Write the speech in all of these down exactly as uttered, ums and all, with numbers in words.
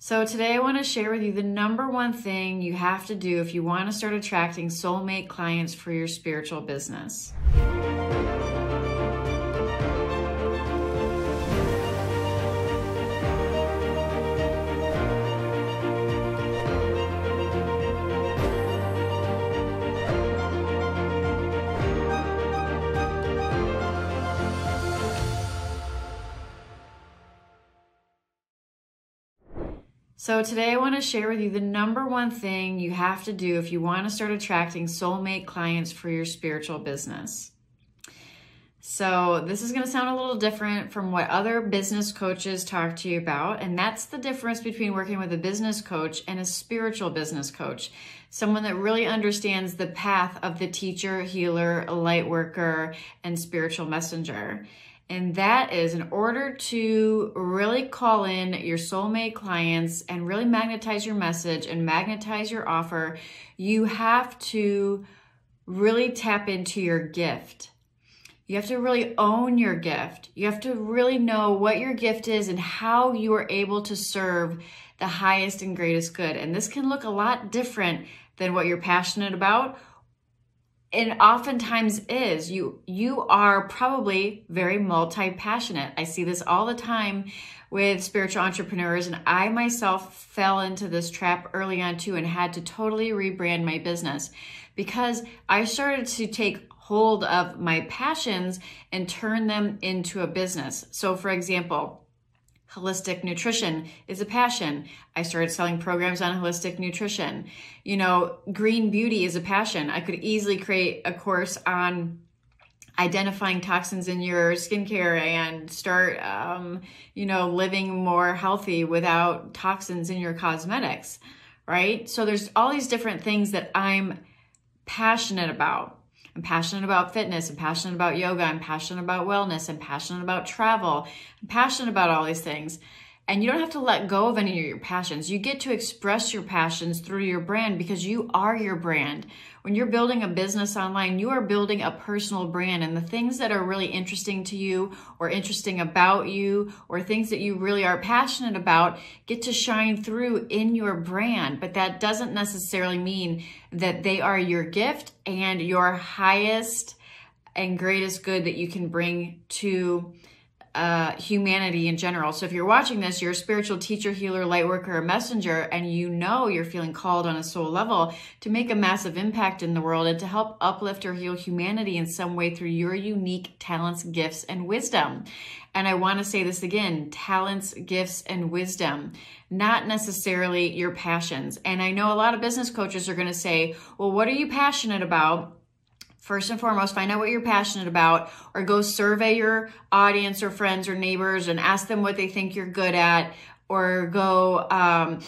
So today I want to share with you the number one thing you have to do if you want to start attracting soulmate clients for your spiritual business. So today I want to share with you the number one thing you have to do if you want to start attracting soulmate clients for your spiritual business. So this is going to sound a little different from what other business coaches talk to you about, and that's the difference between working with a business coach and a spiritual business coach, someone that really understands the path of the teacher, healer, light worker, and spiritual messenger. And that is, in order to really call in your soulmate clients and really magnetize your message and magnetize your offer, you have to really tap into your gift. You have to really own your gift. You have to really know what your gift is and how you are able to serve the highest and greatest good. And this can look a lot different than what you're passionate about. And oftentimes is, you you are probably very multi-passionate. I see this all the time with spiritual entrepreneurs, and I myself fell into this trap early on too and had to totally rebrand my business because I started to take hold of my passions and turn them into a business. So for example, holistic nutrition is a passion. I started selling programs on holistic nutrition. You know, green beauty is a passion. I could easily create a course on identifying toxins in your skincare and start, um, you know, living more healthy without toxins in your cosmetics, right? So there's all these different things that I'm passionate about. I'm passionate about fitness, I'm passionate about yoga, I'm passionate about wellness, I'm passionate about travel, I'm passionate about all these things. And you don't have to let go of any of your passions. You get to express your passions through your brand because you are your brand. When you're building a business online, you are building a personal brand, and the things that are really interesting to you or interesting about you or things that you really are passionate about get to shine through in your brand. But that doesn't necessarily mean that they are your gift and your highest and greatest good that you can bring to Uh, humanity in general. So if you're watching this, you're a spiritual teacher, healer, light worker, or messenger, and you know you're feeling called on a soul level to make a massive impact in the world and to help uplift or heal humanity in some way through your unique talents, gifts, and wisdom. And I want to say this again, talents, gifts, and wisdom, not necessarily your passions. And I know a lot of business coaches are going to say, well, what are you passionate about? First and foremost, find out what you're passionate about, or go survey your audience or friends or neighbors and ask them what they think you're good at, or go um,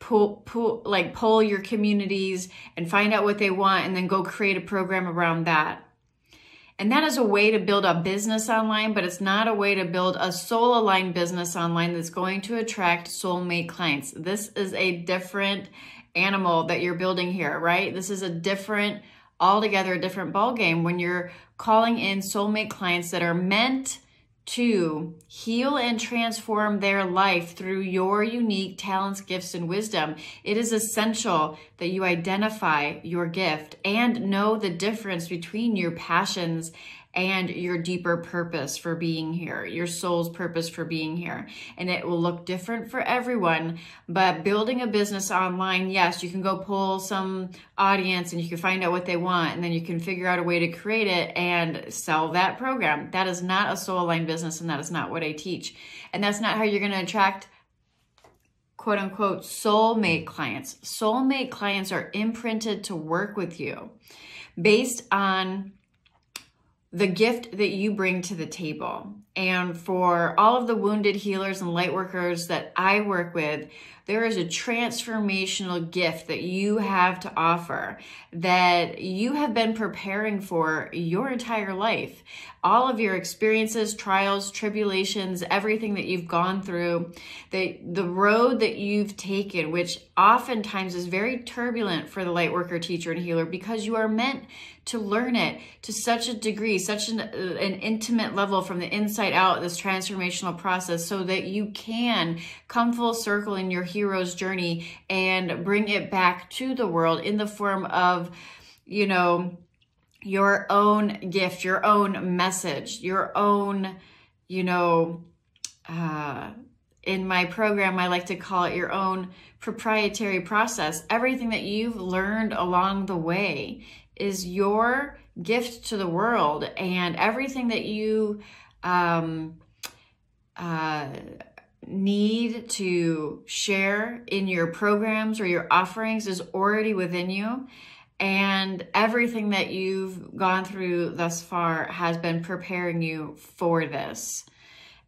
pull, pull, like poll your communities and find out what they want, and then go create a program around that. And that is a way to build a business online, but it's not a way to build a soul-aligned business online that's going to attract soulmate clients. This is a different animal that you're building here, right? This is a different altogether a different ball game when you're calling in soulmate clients that are meant to heal and transform their life through your unique talents, gifts, and wisdom. It is essential that you identify your gift and know the difference between your passions and your deeper purpose for being here, your soul's purpose for being here. And it will look different for everyone, but building a business online, yes, you can go pull some audience and you can find out what they want, and then you can figure out a way to create it and sell that program. That is not a soul-aligned business, and that is not what I teach. And that's not how you're going to attract quote unquote soulmate clients. Soulmate clients are imprinted to work with you based on the gift that you bring to the table. And for all of the wounded healers and light workers that I work with, there is a transformational gift that you have to offer that you have been preparing for your entire life. All of your experiences, trials, tribulations, everything that you've gone through, the, the road that you've taken, which oftentimes is very turbulent for the light worker, teacher, and healer, because you are meant to learn it to such a degree, such an, an intimate level from the inside highlight out this transformational process so that you can come full circle in your hero's journey and bring it back to the world in the form of, you know, your own gift, your own message, your own, you know, uh, in my program, I like to call it your own proprietary process. Everything that you've learned along the way is your gift to the world, and everything that you um, uh, need to share in your programs or your offerings is already within you. And everything that you've gone through thus far has been preparing you for this.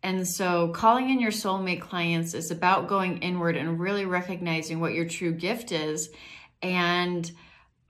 And so calling in your soulmate clients is about going inward and really recognizing what your true gift is and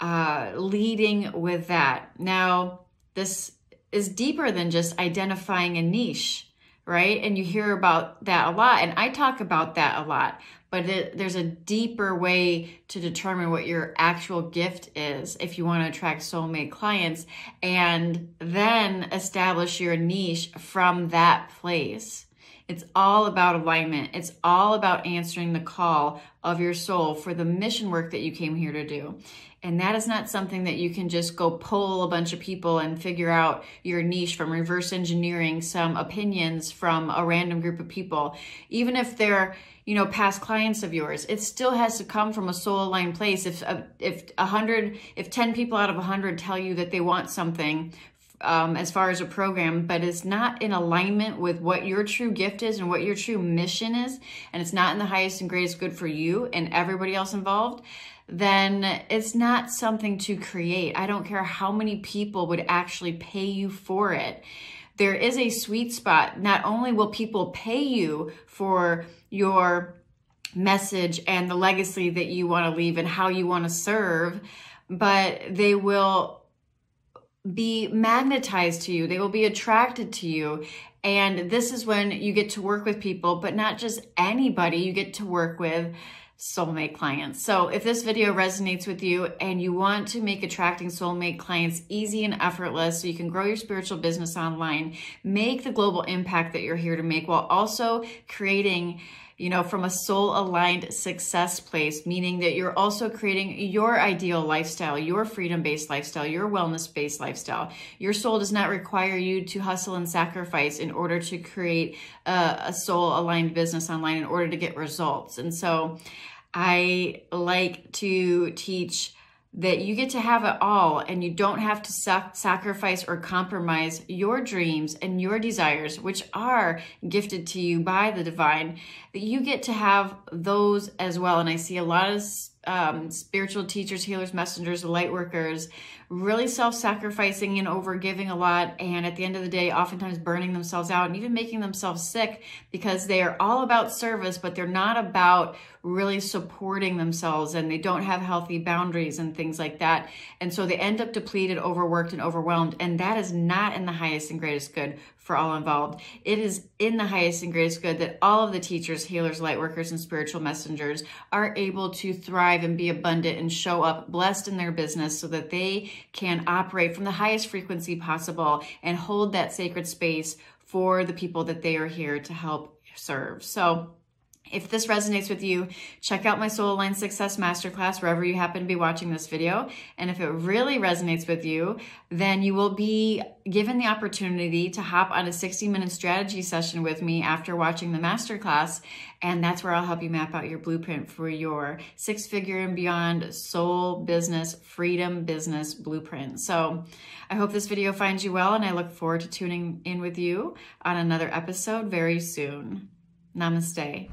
uh, leading with that. Now, this is deeper than just identifying a niche, right? And you hear about that a lot, and I talk about that a lot. But it, there's a deeper way to determine what your actual gift is if you want to attract soulmate clients, and then establish your niche from that place. It's all about alignment. It's all about answering the call of your soul for the mission work that you came here to do. And that is not something that you can just go poll a bunch of people and figure out your niche from reverse engineering some opinions from a random group of people. Even if they're, you know, past clients of yours, it still has to come from a soul-aligned place. If if a hundred, if ten people out of a hundred tell you that they want something, Um, as far as a program, but it's not in alignment with what your true gift is and what your true mission is, and it's not in the highest and greatest good for you and everybody else involved, then it's not something to create. I don't care how many people would actually pay you for it. There is a sweet spot. Not only will people pay you for your message and the legacy that you want to leave and how you want to serve, but they will be magnetized to you. They will be attracted to you. And this is when you get to work with people, but not just anybody. You get to work with soulmate clients. So if this video resonates with you and you want to make attracting soulmate clients easy and effortless so you can grow your spiritual business online, make the global impact that you're here to make while also creating, you know, from a soul-aligned success place, meaning that you're also creating your ideal lifestyle, your freedom-based lifestyle, your wellness-based lifestyle. Your soul does not require you to hustle and sacrifice in order to create a, a soul-aligned business online in order to get results. And so I like to teach that you get to have it all, and you don't have to sac sacrifice or compromise your dreams and your desires, which are gifted to you by the divine, that you get to have those as well. And I see a lot of um, spiritual teachers, healers, messengers, light workers, really self-sacrificing and over-giving a lot, and at the end of the day, oftentimes burning themselves out and even making themselves sick because they are all about service, but they're not about really supporting themselves, and they don't have healthy boundaries and things like that. And so they end up depleted, overworked, and overwhelmed, and that is not in the highest and greatest good for all involved. It is in the highest and greatest good that all of the teachers, healers, light workers, and spiritual messengers are able to thrive and be abundant and show up blessed in their business so that they can operate from the highest frequency possible and hold that sacred space for the people that they are here to help serve. So if this resonates with you, check out my Soul Aligned Success Masterclass wherever you happen to be watching this video. And if it really resonates with you, then you will be given the opportunity to hop on a sixty minute strategy session with me after watching the masterclass. And that's where I'll help you map out your blueprint for your six figure and beyond soul business, freedom business blueprint. So I hope this video finds you well, and I look forward to tuning in with you on another episode very soon. Namaste.